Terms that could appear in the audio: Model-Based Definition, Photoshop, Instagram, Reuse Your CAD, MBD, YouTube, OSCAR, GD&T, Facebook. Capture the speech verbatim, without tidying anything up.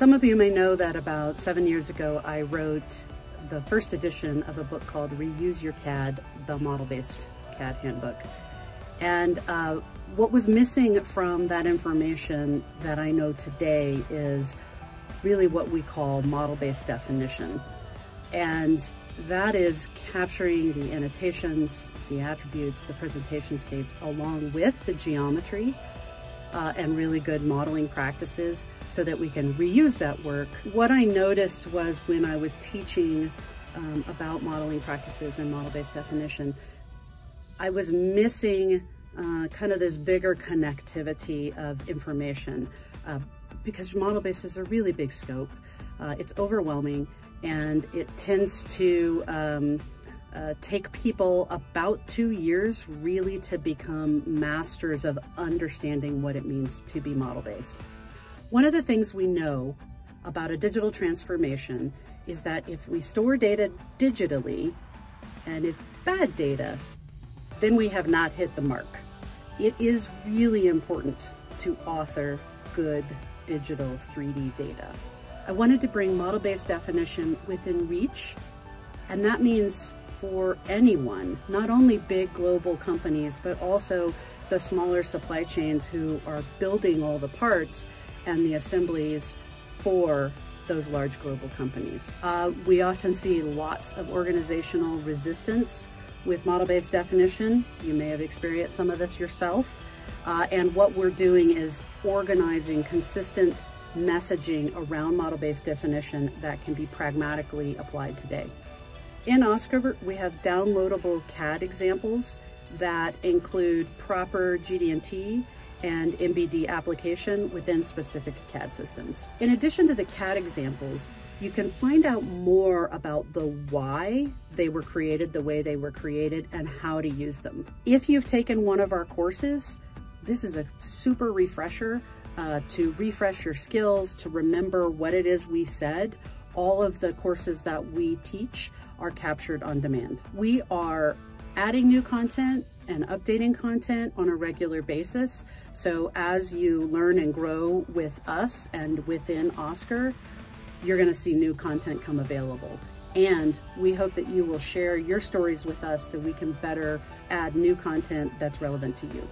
Some of you may know that about seven years ago, I wrote the first edition of a book called Reuse Your C A D, the model-based C A D handbook. And uh, what was missing from that information that I know today is really what we call model-based definition. And that is capturing the annotations, the attributes, the presentation states, along with the geometry uh, and really good modeling practices so that we can reuse that work. What I noticed was when I was teaching um, about modeling practices and model-based definition, I was missing uh, kind of this bigger connectivity of information uh, because model-based is a really big scope. Uh, it's overwhelming, and it tends to um, uh, take people about two years really to become masters of understanding what it means to be model-based. One of the things we know about a digital transformation is that if we store data digitally and it's bad data, then we have not hit the mark. It is really important to author good digital three D data. I wanted to bring model-based definition within reach, and that means for anyone, not only big global companies, but also the smaller supply chains who are building all the parts and the assemblies for those large global companies. Uh, we often see lots of organizational resistance with model-based definition. You may have experienced some of this yourself. Uh, and what we're doing is organizing consistent messaging around model-based definition that can be pragmatically applied today. In OSCAR, we have downloadable C A D examples that include proper G D and T and M B D application within specific C A D systems. In addition to the C A D examples, you can find out more about the why they were created the way they were created and how to use them. If you've taken one of our courses, this is a super refresher Uh, to refresh your skills, to remember what it is we said. All of the courses that we teach are captured on demand. We are adding new content and updating content on a regular basis. So as you learn and grow with us and within OSCAR, you're going to see new content come available. And we hope that you will share your stories with us so we can better add new content that's relevant to you.